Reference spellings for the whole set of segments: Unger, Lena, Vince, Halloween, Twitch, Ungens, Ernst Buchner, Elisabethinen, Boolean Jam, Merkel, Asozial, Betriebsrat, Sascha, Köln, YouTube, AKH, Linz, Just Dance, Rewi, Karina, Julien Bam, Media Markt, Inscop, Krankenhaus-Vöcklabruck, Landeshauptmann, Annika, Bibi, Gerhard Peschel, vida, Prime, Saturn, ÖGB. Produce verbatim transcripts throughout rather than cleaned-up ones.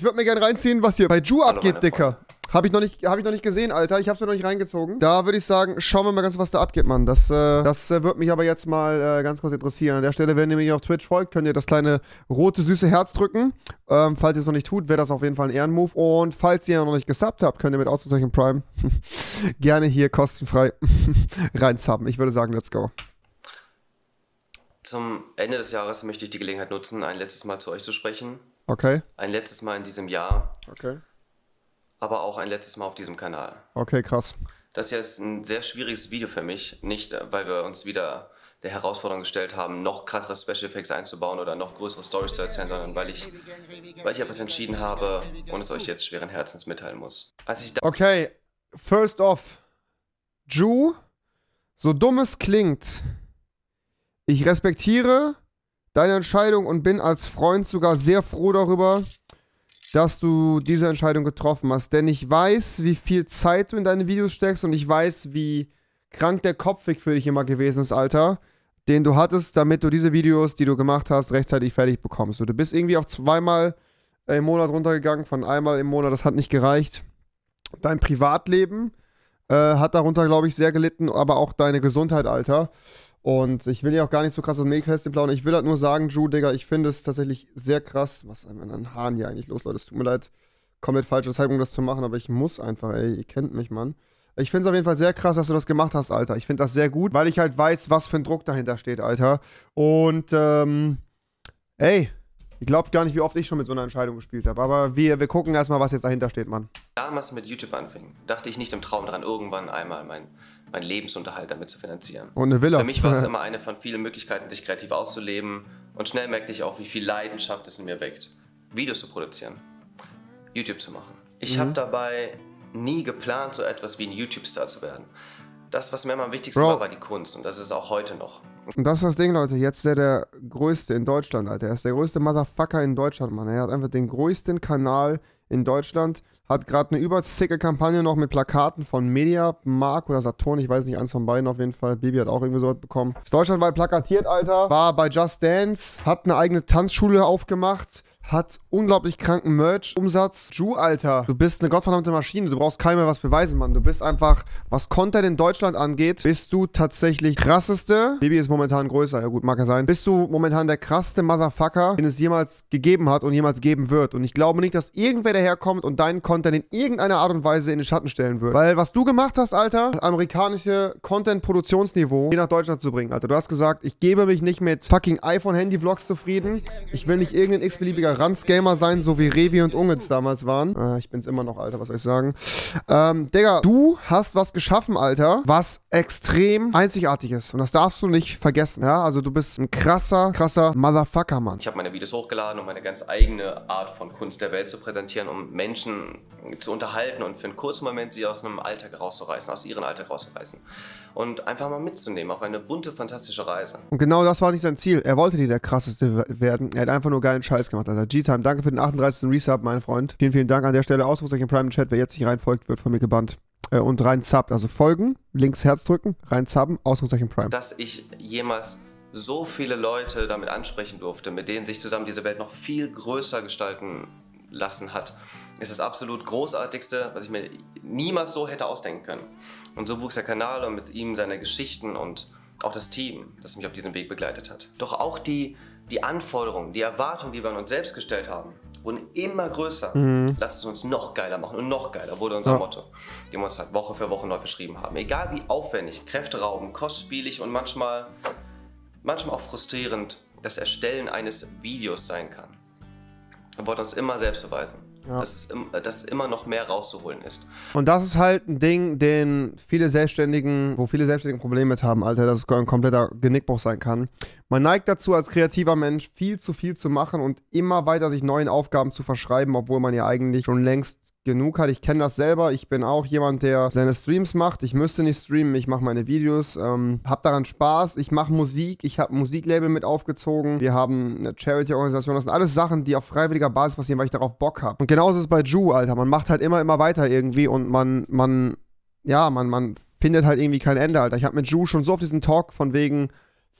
Ich würde mir gerne reinziehen, was hier bei Ju abgeht, Dicker. Habe ich, hab ich noch nicht gesehen, Alter. Ich habe es mir noch nicht reingezogen. Da würde ich sagen, schauen wir mal ganz, was da abgeht, Mann. Das, äh, das äh, würde mich aber jetzt mal äh, ganz kurz interessieren. An der Stelle, wenn ihr mir auf Twitch folgt, könnt ihr das kleine rote, süße Herz drücken. Ähm, falls ihr es noch nicht tut, wäre das auf jeden Fall ein Ehrenmove. Und falls ihr noch nicht gesubbt habt, könnt ihr mit Ausrufezeichen Prime gerne hier kostenfrei reinzappen. Ich würde sagen, let's go. Zum Ende des Jahres möchte ich die Gelegenheit nutzen, ein letztes Mal zu euch zu sprechen. Okay. Ein letztes Mal in diesem Jahr. Okay. Aber auch ein letztes Mal auf diesem Kanal. Okay, krass. Das hier ist ein sehr schwieriges Video für mich. Nicht, weil wir uns wieder der Herausforderung gestellt haben, noch krassere Special Effects einzubauen oder noch größere Storys zu erzählen, sondern weil ich, weil ich etwas entschieden habe und es euch jetzt schweren Herzens mitteilen muss. Als ich da okay, first off. Ju, so dumm es klingt, ich respektiere deine Entscheidung und bin als Freund sogar sehr froh darüber, dass du diese Entscheidung getroffen hast. Denn ich weiß, wie viel Zeit du in deine Videos steckst und ich weiß, wie krank der Kopfweg für dich immer gewesen ist, Alter, den du hattest, damit du diese Videos, die du gemacht hast, rechtzeitig fertig bekommst. Du bist irgendwie auf zweimal im Monat runtergegangen, von einmal im Monat, das hat nicht gereicht. Dein Privatleben äh, hat darunter, glaube ich, sehr gelitten, aber auch deine Gesundheit, Alter. Und ich will ja auch gar nicht so krass auf Mähkästchen plaudern. Ich will halt nur sagen, Ju, Digga, ich finde es tatsächlich sehr krass. Was ist an den Haaren hier eigentlich los, Leute? Es tut mir leid, komplett falsche Zeitpunkt, das zu machen, aber ich muss einfach, ey. Ihr kennt mich, Mann. Ich finde es auf jeden Fall sehr krass, dass du das gemacht hast, Alter. Ich finde das sehr gut, weil ich halt weiß, was für ein Druck dahinter steht, Alter. Und, ähm, ey, ihr glaubt gar nicht, wie oft ich schon mit so einer Entscheidung gespielt habe. Aber wir, wir gucken erstmal, was jetzt dahinter steht, Mann. Damals mit YouTube anfing, dachte ich nicht im Traum dran, irgendwann einmal mein... meinen Lebensunterhalt damit zu finanzieren. Und eine Villa. Für mich war es immer eine von vielen Möglichkeiten, sich kreativ auszuleben, und schnell merkte ich auch, wie viel Leidenschaft es in mir weckt, Videos zu produzieren, YouTube zu machen. Ich mhm. habe dabei nie geplant, so etwas wie ein YouTube-Star zu werden. Das, was mir immer am wichtigsten Bro. war, war die Kunst, und das ist auch heute noch. Und das ist das Ding, Leute, jetzt ist er der Größte in Deutschland, Alter. Er ist der größte Motherfucker in Deutschland, Mann. Er hat einfach den größten Kanal in Deutschland, hat gerade eine überzicke Kampagne noch mit Plakaten von Media Markt oder Saturn, ich weiß nicht, eins von beiden auf jeden Fall. Bibi hat auch irgendwie sowas bekommen. Ist deutschlandweit plakatiert, Alter. War bei Just Dance, hat eine eigene Tanzschule aufgemacht, hat unglaublich kranken Merch-Umsatz. Ju, Alter, du bist eine gottverdammte Maschine, du brauchst keinem mehr was beweisen, Mann. Du bist einfach, was Content in Deutschland angeht, bist du tatsächlich krasseste. Bibi ist momentan größer, ja gut, mag er sein. Bist du momentan der krasseste Motherfucker, den es jemals gegeben hat und jemals geben wird. Und ich glaube nicht, dass irgendwer daherkommt und deinen Content in irgendeiner Art und Weise in den Schatten stellen wird. Weil was du gemacht hast, Alter, das amerikanische Content-Produktionsniveau hier nach Deutschland zu bringen, Alter. Du hast gesagt, ich gebe mich nicht mit fucking iPhone-Handy-Vlogs zufrieden. Ich will nicht irgendein x-beliebiger Ranz-Gamer sein, so wie Rewi und Ungens damals waren. Äh, ich bin's immer noch, Alter, was soll ich sagen. Ähm, Digga, du hast was geschaffen, Alter, was extrem einzigartig ist. Und das darfst du nicht vergessen, ja? Also du bist ein krasser, krasser Motherfucker, Mann. Ich habe meine Videos hochgeladen, um meine ganz eigene Art von Kunst der Welt zu präsentieren, um Menschen zu unterhalten und für einen kurzen Moment sie aus einem Alltag rauszureißen, aus ihrem Alltag rauszureißen. Und einfach mal mitzunehmen auf eine bunte, fantastische Reise. Und genau das war nicht sein Ziel. Er wollte nicht der krasseste werden. Er hat einfach nur geilen Scheiß gemacht, Alter. G-Time, danke für den achtunddreißigsten Resub, mein Freund. Vielen, vielen Dank an der Stelle. Ausrufezeichen Prime im Chat. Wer jetzt nicht reinfolgt, wird von mir gebannt. Äh, und rein zappt. Also folgen, links Herz drücken, rein zappen, Ausrufezeichen Prime. Dass ich jemals so viele Leute damit ansprechen durfte, mit denen sich zusammen diese Welt noch viel größer gestalten lassen hat, ist das absolut Großartigste, was ich mir niemals so hätte ausdenken können. Und so wuchs der Kanal und mit ihm seine Geschichten und auch das Team, das mich auf diesem Weg begleitet hat. Doch auch die, die Anforderungen, die Erwartungen, die wir an uns selbst gestellt haben, wurden immer größer. Mhm. Lass es uns noch geiler machen und noch geiler, wurde unser ja. Motto, dem wir uns halt Woche für Woche neu verschrieben haben. Egal wie aufwendig, kräfteraubend, kostspielig und manchmal, manchmal auch frustrierend das Erstellen eines Videos sein kann. Wir wollten uns immer selbst beweisen. Ja. Dass, dass immer noch mehr rauszuholen ist. Und das ist halt ein Ding, den viele Selbstständigen, wo viele Selbstständigen Probleme mit haben, Alter, dass es ein kompletter Genickbruch sein kann. Man neigt dazu, als kreativer Mensch viel zu viel zu machen und immer weiter sich neuen Aufgaben zu verschreiben, obwohl man ja eigentlich schon längst genug hat. Ich kenne das selber. Ich bin auch jemand, der seine Streams macht. Ich müsste nicht streamen. Ich mache meine Videos. Ähm, hab daran Spaß. Ich mache Musik. Ich habe ein Musiklabel mit aufgezogen. Wir haben eine Charity-Organisation. Das sind alles Sachen, die auf freiwilliger Basis passieren, weil ich darauf Bock habe. Und genauso ist es bei Ju, Alter. Man macht halt immer, immer weiter irgendwie und man, man, ja, man, man findet halt irgendwie kein Ende, Alter. Ich habe mit Ju schon so auf diesen Talk von wegen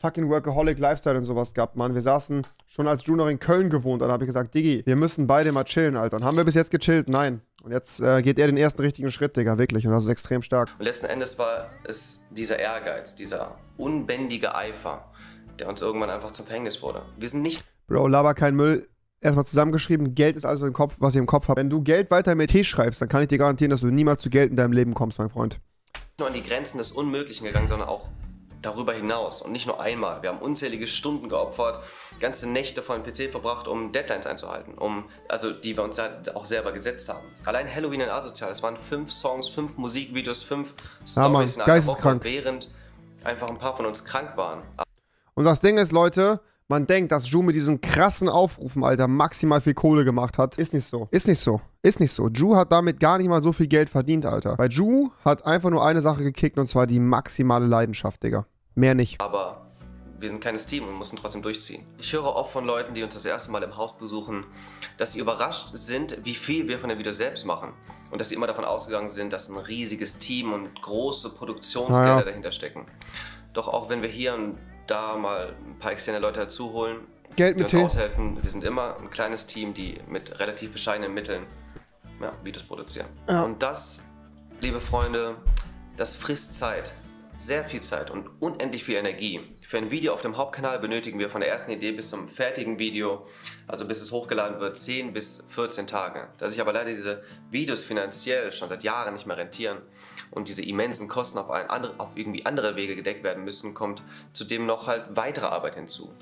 fucking Workaholic Lifestyle und sowas gehabt, Mann. Wir saßen schon als Juno in Köln gewohnt. Und dann habe ich gesagt, Diggi, wir müssen beide mal chillen, Alter. Und haben wir bis jetzt gechillt? Nein. Und jetzt äh, geht er den ersten richtigen Schritt, Digga, wirklich. Und das ist extrem stark. Und letzten Endes war es dieser Ehrgeiz, dieser unbändige Eifer, der uns irgendwann einfach zum Verhängnis wurde. Wir sind nicht... Bro, laber kein Müll. Erstmal zusammengeschrieben, Geld ist alles, was, im Kopf, was ich im Kopf habe. Wenn du Geld weiter mit T schreibst, dann kann ich dir garantieren, dass du niemals zu Geld in deinem Leben kommst, mein Freund. Nicht nur an die Grenzen des Unmöglichen gegangen, sondern auch darüber hinaus. Und nicht nur einmal. Wir haben unzählige Stunden geopfert, ganze Nächte vor dem P C verbracht, um Deadlines einzuhalten, um, also die wir uns auch selber gesetzt haben. Allein Halloween in Asozial, es waren fünf Songs, fünf Musikvideos, fünf Storys, ja, Mann, während einfach ein paar von uns krank waren. Und das Ding ist, Leute... Man denkt, dass Ju mit diesen krassen Aufrufen, Alter, maximal viel Kohle gemacht hat. Ist nicht so. Ist nicht so. Ist nicht so. Ju hat damit gar nicht mal so viel Geld verdient, Alter. Weil Ju hat einfach nur eine Sache gekickt, und zwar die maximale Leidenschaft, Digga. Mehr nicht. Aber wir sind ein kleines Team und müssen trotzdem durchziehen. Ich höre oft von Leuten, die uns das erste Mal im Haus besuchen, dass sie überrascht sind, wie viel wir von der Videos selbst machen. Und dass sie immer davon ausgegangen sind, dass ein riesiges Team und große Produktionsgelder naja. dahinter stecken. Doch auch wenn wir hier ein da mal ein paar externe Leute dazu holen, Geld mit die uns aushelfen. Wir sind immer ein kleines Team, die mit relativ bescheidenen Mitteln ja, Videos produzieren. Ja. Und das, liebe Freunde, das frisst Zeit. Sehr viel Zeit und unendlich viel Energie. Für ein Video auf dem Hauptkanal benötigen wir von der ersten Idee bis zum fertigen Video, also bis es hochgeladen wird, zehn bis vierzehn Tage. Da sich aber leider diese Videos finanziell schon seit Jahren nicht mehr rentieren und diese immensen Kosten auf, einen anderen, auf irgendwie andere Wege gedeckt werden müssen, kommt zudem noch halt weitere Arbeit hinzu.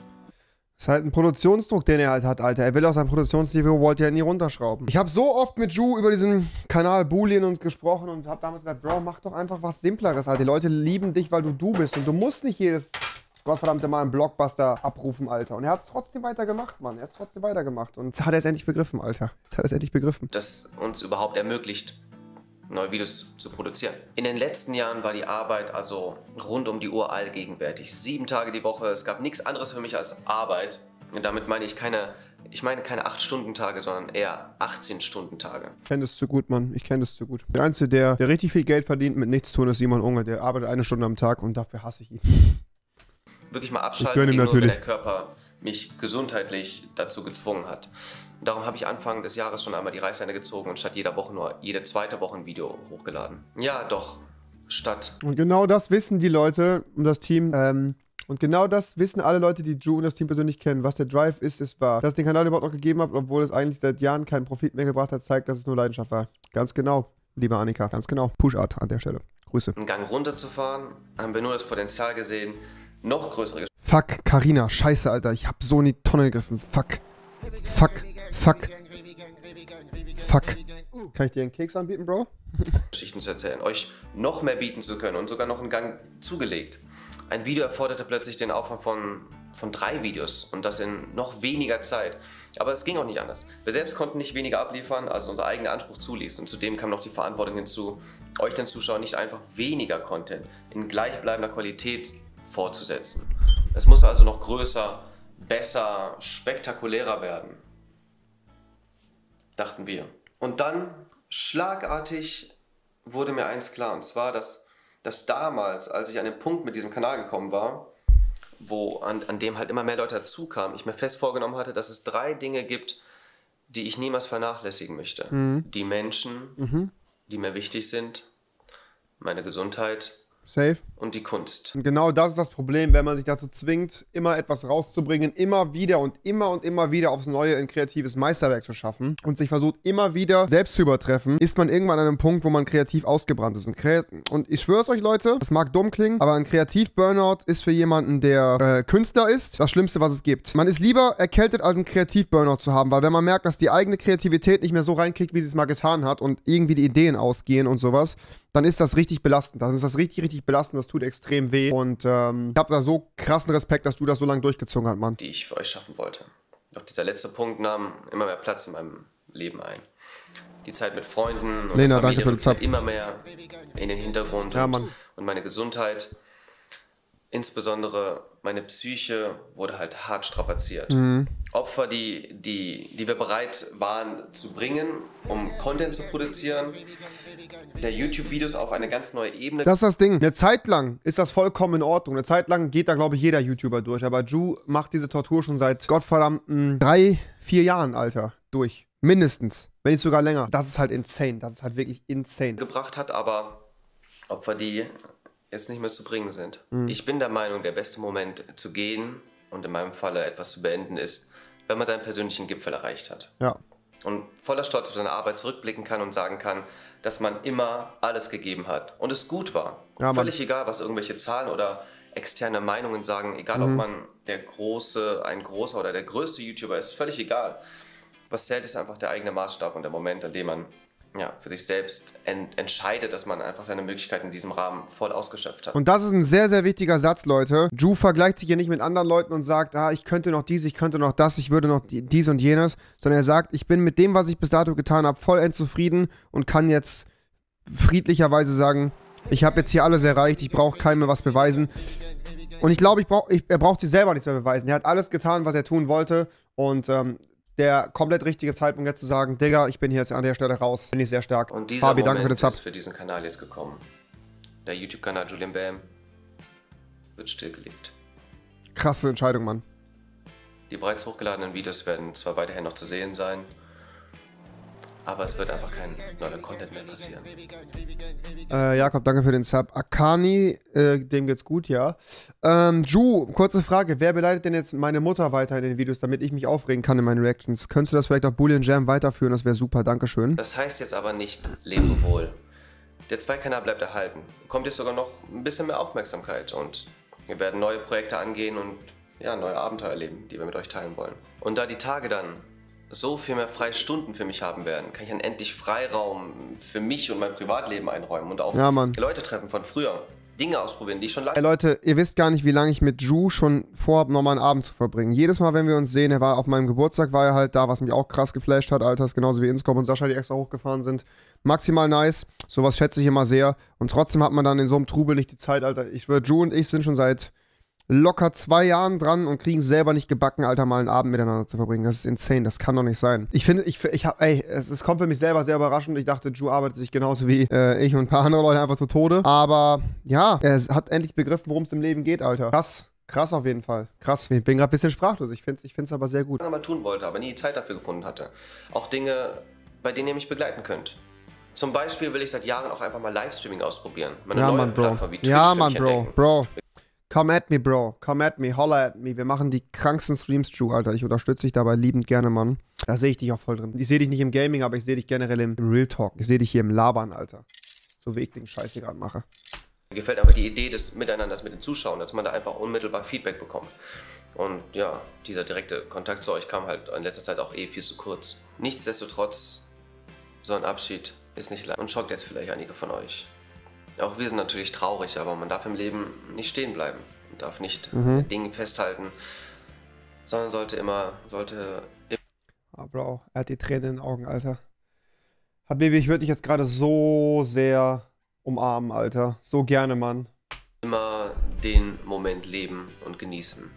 Das ist halt ein Produktionsdruck, den er halt hat, Alter. Er will aus seinem Produktionsniveau, wollte er nie runterschrauben. Ich habe so oft mit Ju über diesen Kanal Boolean uns gesprochen und habe damals gesagt, Bro, mach doch einfach was Simpleres, Alter. Die Leute lieben dich, weil du du bist und du musst nicht jedes gottverdammte Mal einen Blockbuster abrufen, Alter. Und er hat es trotzdem weitergemacht, Mann. Er hat es trotzdem weitergemacht und jetzt hat er es endlich begriffen, Alter. Jetzt hat er es endlich begriffen. Das uns überhaupt ermöglicht, neue Videos zu produzieren. In den letzten Jahren war die Arbeit also rund um die Uhr allgegenwärtig. Sieben Tage die Woche, es gab nichts anderes für mich als Arbeit. Und damit meine ich keine, ich meine keine acht-Stunden-Tage, sondern eher achtzehn-Stunden-Tage. Ich kenne das zu gut, Mann. Ich kenne das zu gut. Der Einzige, der, der richtig viel Geld verdient mit nichts tun, ist Simon Unger. Der arbeitet eine Stunde am Tag und dafür hasse ich ihn. Wirklich mal abschalten, nur, wenn der Körper mich gesundheitlich dazu gezwungen hat. Darum habe ich Anfang des Jahres schon einmal die Reißleine gezogen und statt jeder Woche nur jede zweite Woche ein Video hochgeladen. Ja, doch, statt. Und genau das wissen die Leute und das Team. Ähm, und genau das wissen alle Leute, die Ju und das Team persönlich kennen. Was der Drive ist, ist wahr. Dass es den Kanal überhaupt noch gegeben hat, obwohl es eigentlich seit Jahren keinen Profit mehr gebracht hat, zeigt, dass es nur Leidenschaft war. Ganz genau, liebe Annika, ganz genau. Push-Art an der Stelle. Grüße. Einen Gang runterzufahren, haben wir nur das Potenzial gesehen, noch größere... Fuck, Karina, scheiße, Alter, ich hab so in die Tonne gegriffen. Fuck. Fuck, fuck, fuck. Kann ich dir einen Keks anbieten, Bro? Geschichten zu erzählen, euch noch mehr bieten zu können und sogar noch einen Gang zugelegt. Ein Video erforderte plötzlich den Aufwand von, von drei Videos und das in noch weniger Zeit. Aber es ging auch nicht anders. Wir selbst konnten nicht weniger abliefern, als unser eigener Anspruch zuließ. Und zudem kam noch die Verantwortung hinzu, euch den Zuschauern nicht einfach weniger Content in gleichbleibender Qualität fortzusetzen. Es muss also noch größer, besser, spektakulärer werden, dachten wir. Und dann, schlagartig, wurde mir eins klar, und zwar, dass, dass damals, als ich an den Punkt mit diesem Kanal gekommen war, wo an, an dem halt immer mehr Leute dazukamen, ich mir fest vorgenommen hatte, dass es drei Dinge gibt, die ich niemals vernachlässigen möchte. Mhm. Die Menschen, mhm. die mir wichtig sind, meine Gesundheit, Safe. Und die Kunst. Und genau das ist das Problem, wenn man sich dazu zwingt, immer etwas rauszubringen, immer wieder und immer und immer wieder aufs Neue ein kreatives Meisterwerk zu schaffen und sich versucht, immer wieder selbst zu übertreffen, ist man irgendwann an einem Punkt, wo man kreativ ausgebrannt ist. Und, kreat und ich schwöre es euch, Leute, das mag dumm klingen, aber ein Kreativ-Burnout ist für jemanden, der äh, Künstler ist, das Schlimmste, was es gibt. Man ist lieber erkältet, als einen Kreativ-Burnout zu haben, weil wenn man merkt, dass die eigene Kreativität nicht mehr so reinkriegt, wie sie es mal getan hat und irgendwie die Ideen ausgehen und sowas, dann ist das richtig belastend. Dann ist das richtig, richtig belastend. Das tut extrem weh. Und ähm, ich habe da so krassen Respekt, dass du das so lange durchgezogen hast, Mann. Die ich für euch schaffen wollte. Doch dieser letzte Punkt nahm immer mehr Platz in meinem Leben ein. Die Zeit mit Freunden und Lena, Familie danke für die Zeit. Immer mehr in den Hintergrund. Ja, und, Mann. Und meine Gesundheit insbesondere meine Psyche wurde halt hart strapaziert. Mhm. Opfer, die, die, die wir bereit waren zu bringen, um Content zu produzieren, der YouTube-Videos auf eine ganz neue Ebene. Das ist das Ding. Eine Zeit lang ist das vollkommen in Ordnung. Eine Zeit lang geht da, glaube ich, jeder YouTuber durch. Aber Ju macht diese Tortur schon seit gottverdammten drei, vier Jahren, Alter, durch. Mindestens. Wenn nicht sogar länger. Das ist halt insane. Das ist halt wirklich insane. Gebracht hat aber Opfer, die jetzt nicht mehr zu bringen sind. Mhm. Ich bin der Meinung, der beste Moment zu gehen und in meinem Falle etwas zu beenden ist, wenn man seinen persönlichen Gipfel erreicht hat. Ja. Und voller Stolz auf seine Arbeit zurückblicken kann und sagen kann, dass man immer alles gegeben hat und es gut war. Ja, völlig egal, was irgendwelche Zahlen oder externe Meinungen sagen, egal mhm. ob man der große, ein großer oder der größte YouTuber ist, völlig egal. Was zählt, ist einfach der eigene Maßstab und der Moment, an dem man ja, für sich selbst ent entscheidet, dass man einfach seine Möglichkeiten in diesem Rahmen voll ausgeschöpft hat. Und das ist ein sehr, sehr wichtiger Satz, Leute. Ju vergleicht sich hier nicht mit anderen Leuten und sagt, ah, ich könnte noch dies, ich könnte noch das, ich würde noch dies und jenes, sondern er sagt, ich bin mit dem, was ich bis dato getan habe, vollends zufrieden und kann jetzt friedlicherweise sagen, ich habe jetzt hier alles erreicht, ich brauche keinem mehr was beweisen. Und ich glaube, ich brauch, ich, er braucht sich selber nichts mehr beweisen. Er hat alles getan, was er tun wollte und ähm, der komplett richtige Zeitpunkt jetzt zu sagen, Digga, ich bin hier jetzt an der Stelle raus. Bin ich sehr stark. Und dieser Fabi, Moment danke für ist für diesen Kanal jetzt gekommen. Der YouTube-Kanal Julien Bam wird stillgelegt. Krasse Entscheidung, Mann. Die bereits hochgeladenen Videos werden zwar weiterhin noch zu sehen sein, aber es wird einfach kein neuer Content mehr passieren. Äh, Jakob, danke für den Sub. Akani, äh, dem geht's gut, ja. Ähm, Ju, kurze Frage. Wer beleidigt denn jetzt meine Mutter weiter in den Videos, damit ich mich aufregen kann in meinen Reactions? Könntest du das vielleicht auf Boolean Jam weiterführen? Das wäre super, dankeschön. Das heißt jetzt aber nicht, lebe wohl. Der zwei-Kanal bleibt erhalten. Kommt jetzt sogar noch ein bisschen mehr Aufmerksamkeit. Und wir werden neue Projekte angehen und ja, neue Abenteuer erleben, die wir mit euch teilen wollen. Und da die Tage dann so viel mehr freie Stunden für mich haben werden, kann ich dann endlich Freiraum für mich und mein Privatleben einräumen und auch ja, Leute treffen von früher, Dinge ausprobieren, die ich schon lange... Hey Leute, ihr wisst gar nicht, wie lange ich mit Ju schon vorhabe, nochmal einen Abend zu verbringen. Jedes Mal, wenn wir uns sehen, er war auf meinem Geburtstag, war er halt da, was mich auch krass geflasht hat, Alter, ist genauso wie Inscop und Sascha, die extra hochgefahren sind. Maximal nice, sowas schätze ich immer sehr und trotzdem hat man dann in so einem Trubel nicht die Zeit, Alter. Ich würde, Ju und ich sind schon seit locker zwei Jahren dran und kriegen selber nicht gebacken, Alter, mal einen Abend miteinander zu verbringen. Das ist insane, das kann doch nicht sein. Ich finde, ich, ich hab, ey, es, es kommt für mich selber sehr überraschend. Ich dachte, Ju arbeitet sich genauso wie äh, ich und ein paar andere Leute einfach zu Tode. Aber ja, er hat endlich begriffen, worum es im Leben geht, Alter. Krass, krass auf jeden Fall. Krass, ich bin gerade ein bisschen sprachlos. Ich finde es ich find's aber sehr gut. Was ich mal tun wollte, aber nie die Zeit dafür gefunden hatte. Auch Dinge, bei denen ihr mich begleiten könnt. Zum Beispiel will ich seit Jahren auch einfach mal Livestreaming ausprobieren. Meine ja, neue Mann, Bro. Plattform wie Twitch ja, Mann, Bro, Bro. Come at me, Bro. Come at me. Holla at me. Wir machen die kranksten Streams, Ju, Alter. Ich unterstütze dich dabei liebend gerne, Mann. Da sehe ich dich auch voll drin. Ich sehe dich nicht im Gaming, aber ich sehe dich generell im Real Talk. Ich sehe dich hier im Labern, Alter. So wie ich den Scheiß hier gerade mache. Mir gefällt aber die Idee des Miteinanders mit den Zuschauern, dass man da einfach unmittelbar Feedback bekommt. Und ja, dieser direkte Kontakt zu euch kam halt in letzter Zeit auch eh viel zu kurz. Nichtsdestotrotz, so ein Abschied ist nicht leicht und schockt jetzt vielleicht einige von euch. Auch wir sind natürlich traurig, aber man darf im Leben nicht stehen bleiben. Man darf nicht mhm. Dinge festhalten, sondern sollte immer... sollte. Aber auch, er hat die Tränen in den Augen, Alter. Habibi, ich würde dich jetzt gerade so sehr umarmen, Alter. So gerne, Mann. Immer den Moment leben und genießen.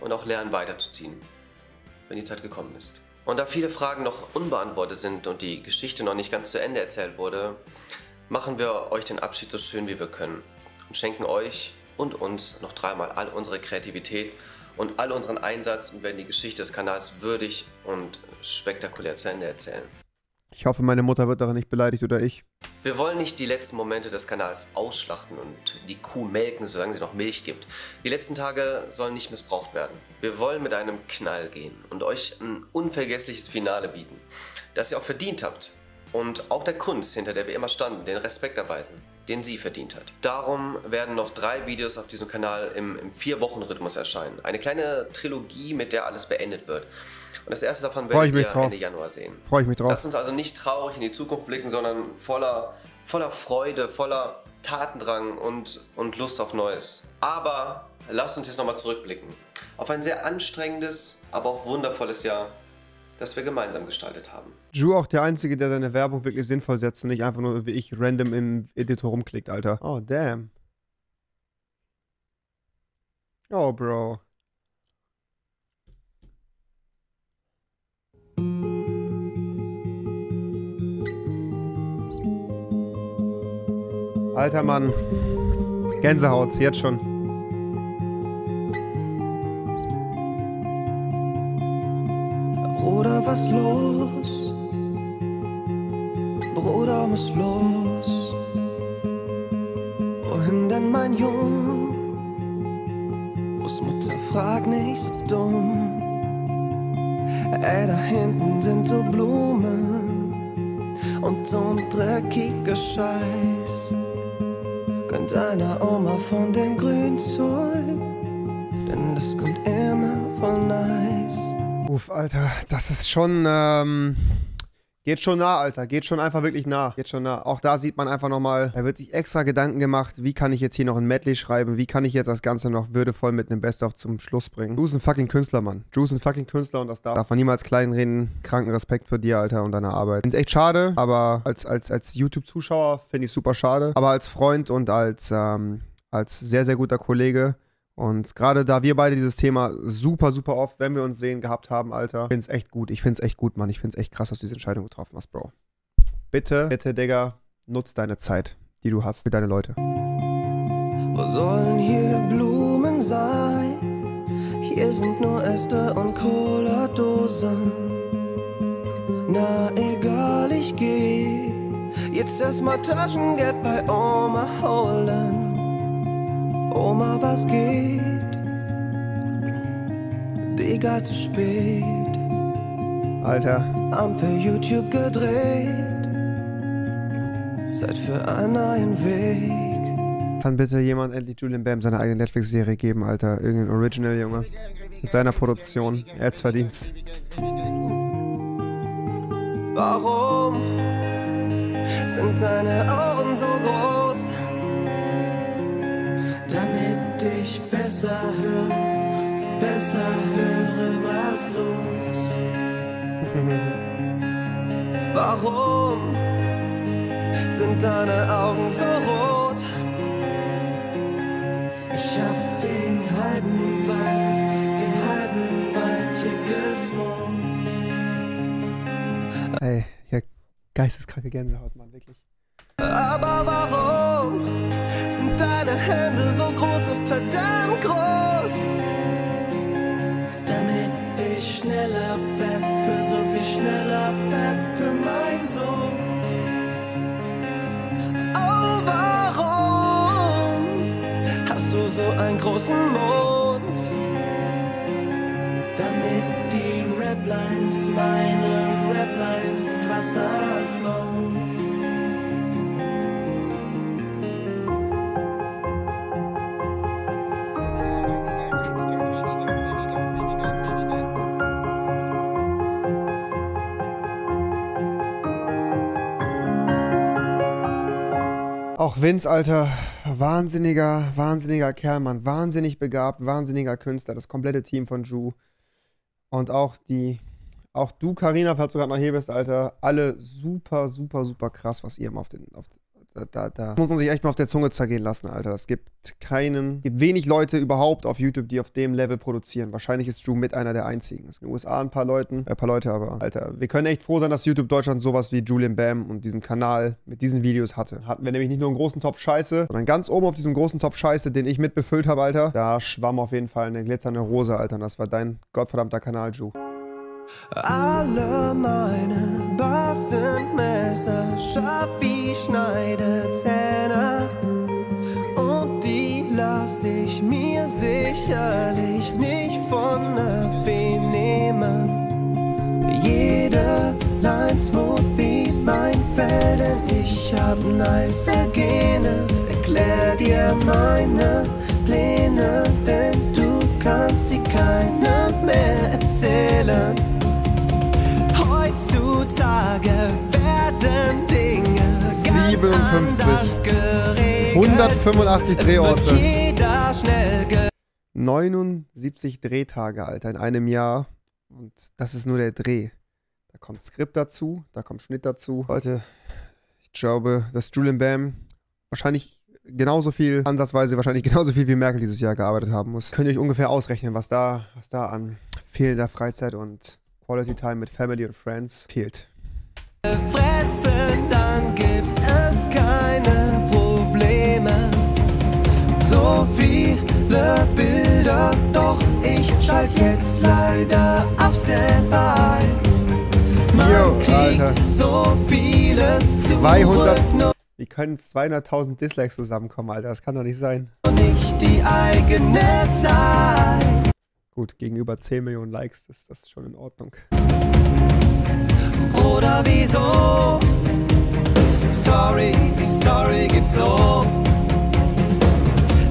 Und auch lernen weiterzuziehen, wenn die Zeit gekommen ist. Und da viele Fragen noch unbeantwortet sind und die Geschichte noch nicht ganz zu Ende erzählt wurde, machen wir euch den Abschied so schön wie wir können und schenken euch und uns noch dreimal all unsere Kreativität und all unseren Einsatz und werden die Geschichte des Kanals würdig und spektakulär zu Ende erzählen. Ich hoffe, meine Mutter wird daran nicht beleidigt oder ich. Wir wollen nicht die letzten Momente des Kanals ausschlachten und die Kuh melken, solange sie noch Milch gibt. Die letzten Tage sollen nicht missbraucht werden. Wir wollen mit einem Knall gehen und euch ein unvergessliches Finale bieten, das ihr auch verdient habt. Und auch der Kunst, hinter der wir immer standen, den Respekt erweisen, den sie verdient hat. Darum werden noch drei Videos auf diesem Kanal im, im Vier-Wochen-Rhythmus erscheinen. Eine kleine Trilogie, mit der alles beendet wird. Und das erste davon werden wir Ende Januar sehen. Freue ich mich drauf. Lasst uns also nicht traurig in die Zukunft blicken, sondern voller, voller Freude, voller Tatendrang und, und Lust auf Neues. Aber lasst uns jetzt nochmal zurückblicken. Auf ein sehr anstrengendes, aber auch wundervolles Jahr, das wir gemeinsam gestaltet haben. Ju auch der Einzige, der seine Werbung wirklich sinnvoll setzt und nicht einfach nur wie ich random im Editor rumklickt, Alter. Oh, damn. Oh, Bro. Alter Mann. Gänsehaut, jetzt schon. Bruder, was los? Bruder, muss los. Wohin denn, mein Jung? Großmutter, frag nicht so dumm. Ey, da hinten sind so Blumen und so ein dreckiger Scheiß. Gönnt einer Oma von dem Grünzeug, denn das kommt immer von nice. Uff, Alter, das ist schon, ähm... geht schon nah, Alter. Geht schon einfach wirklich nah. Geht schon nah. Auch da sieht man einfach nochmal, da wird sich extra Gedanken gemacht, wie kann ich jetzt hier noch ein Medley schreiben, wie kann ich jetzt das Ganze noch würdevoll mit einem Best-of zum Schluss bringen. Du bist ein fucking Künstler, Mann. Du bist ein fucking Künstler und das darf, darf man niemals kleinreden. Kranken Respekt für dir, Alter, und deine Arbeit. Ist echt schade, aber als, als, als YouTube-Zuschauer finde ich es super schade. Aber als Freund und als, ähm, als sehr, sehr guter Kollege. Und gerade da wir beide dieses Thema super, super oft, wenn wir uns sehen, gehabt haben, Alter, ich find's echt gut. Ich find's echt gut, Mann. Ich find's echt krass, dass du diese Entscheidung getroffen hast, Bro. Bitte, bitte, Digga, nutz deine Zeit, die du hast, für deine Leute. Wo sollen hier Blumen sein? Hier sind nur Äste und Cola-Dosen. Na egal, ich geh jetzt erstmal Taschengeld bei Oma holen. Oma, was geht? Digga, zu spät. Alter. Am für YouTube gedreht. Zeit für einen neuen Weg. Kann bitte jemand endlich Julien Bam seine eigene Netflix-Serie geben, Alter? Irgendein Original, Junge. Mit seiner Produktion. Er hat's verdient. Warum sind seine Ohren so groß? Damit ich besser höre, besser höre, was los. Warum sind deine Augen so rot? Ich hab den halben Wald, den halben Wald hier gesmolzen. Ey, ja, geisteskranke Gänsehaut, Mann, wirklich. Aber warum sind deine Hände so groß und verdammt groß? Damit ich schneller feppe, so viel schneller feppe, mein Sohn. Oh, warum hast du so einen großen Mund? Damit die Raplines, meine Raplines krasser flown. Auch Vince, Alter, wahnsinniger, wahnsinniger Kerl, Mann. Wahnsinnig begabt, wahnsinniger Künstler. Das komplette Team von Ju. Und auch die, auch du, Karina, falls du gerade noch hier bist, Alter. Alle super, super, super krass, was ihr immer auf den, auf, da, da, da. Muss man sich echt mal auf der Zunge zergehen lassen, Alter. Es gibt keinen, gibt wenig Leute überhaupt auf YouTube, die auf dem Level produzieren. Wahrscheinlich ist Ju mit einer der einzigen. Es sind in den U S A ein paar Leuten, äh, paar Leute, aber, Alter, wir können echt froh sein, dass YouTube Deutschland sowas wie Julien Bam und diesen Kanal mit diesen Videos hatte. Hatten wir nämlich nicht nur einen großen Topf Scheiße, sondern ganz oben auf diesem großen Topf Scheiße, den ich mitbefüllt habe, Alter, da schwamm auf jeden Fall eine glitzernde Rose, Alter. Und das war dein gottverdammter Kanal, Ju. Alle meine Bars sind Messer, scharf wie Schneidezähne. Und die lass ich mir sicherlich nicht von wem nehmen. Jede Lines Movie mein Fell, denn ich hab nice Gene. Erklär dir meine Pläne, denn du kannst sie keinem mehr erzählen. Heutzutage werden Dinge ganz anders geregelt. hundertfünfundachtzig Drehorte. neunundsiebzig Drehtage, Alter, in einem Jahr. Und das ist nur der Dreh. Da kommt Skript dazu, da kommt Schnitt dazu. Leute, ich glaube, dass Julien Bam wahrscheinlich genauso viel, ansatzweise wahrscheinlich genauso viel wie Merkel dieses Jahr gearbeitet haben muss. Könnt ihr euch ungefähr ausrechnen, was da, was da an fehlender Freizeit und Quality Time mit Family und Friends fehlt. Fressen, dann gibt es keine Probleme. So viele Bilder, doch ich schalte jetzt leider ab Standby. Man Yo, kriegt Alter. so vieles zweihundert zurück. Wie können zweihunderttausend Dislikes zusammenkommen, Alter? Das kann doch nicht sein. Nicht die eigene Zeit. Gut, gegenüber zehn Millionen Likes ist das schon in Ordnung. Oder wieso? Sorry, die Story geht so.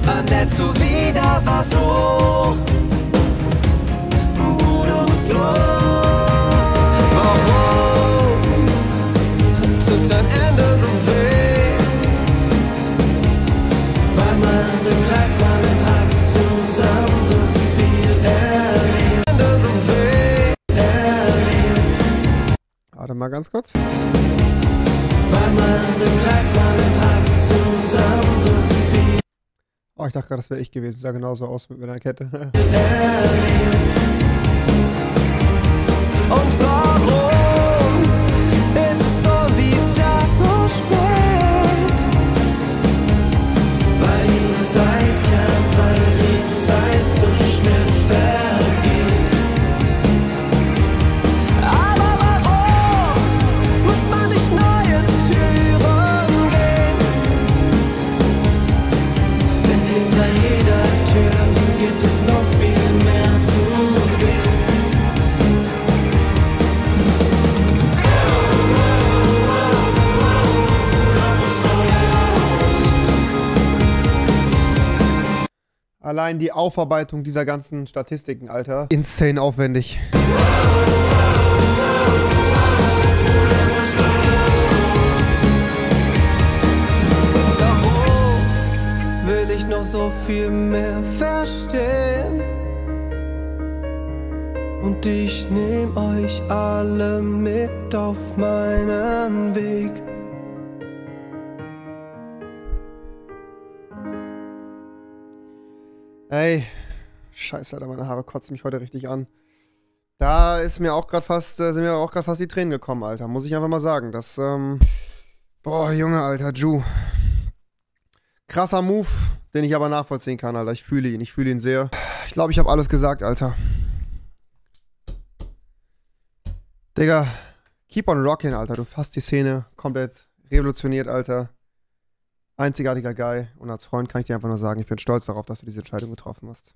Wann lädst du wieder was hoch? Bruder muss los. Warum sind dein Ende so seh? Weil man begreift, man hat zusammen so viel erlebt. Ende so seh. Erlebt. Warte mal ganz kurz. Weil man begreift, man hat zusammen so viel. Oh, ich dachte gerade, das wäre ich gewesen. Sah genauso aus mit meiner Kette. Und warum ist es schon wieder so spät? Weil die Zeit kann, weil die Zeit so schnell vergeht. Aber warum muss man nicht neue Türen gehen? Denn hinter jeder Tür gibt es noch viel mehr zu sehen. Allein die Aufarbeitung dieser ganzen Statistiken, Alter. Insane aufwendig. Will ich noch so viel mehr verstehen? Und ich nehm euch alle mit auf meinen Weg. Ey, scheiße, Alter, meine Haare kotzen mich heute richtig an. Da ist mir auch gerade fast, sind mir auch gerade fast die Tränen gekommen, Alter. Muss ich einfach mal sagen. Das, ähm. Boah, Junge, Alter, Ju. Krasser Move, den ich aber nachvollziehen kann, Alter. Ich fühle ihn, ich fühle ihn sehr. Ich glaube, ich habe alles gesagt, Alter. Digga, keep on rocking, Alter. Du hast die Szene komplett revolutioniert, Alter. Einzigartiger Guy. Und als Freund kann ich dir einfach nur sagen, ich bin stolz darauf, dass du diese Entscheidung getroffen hast.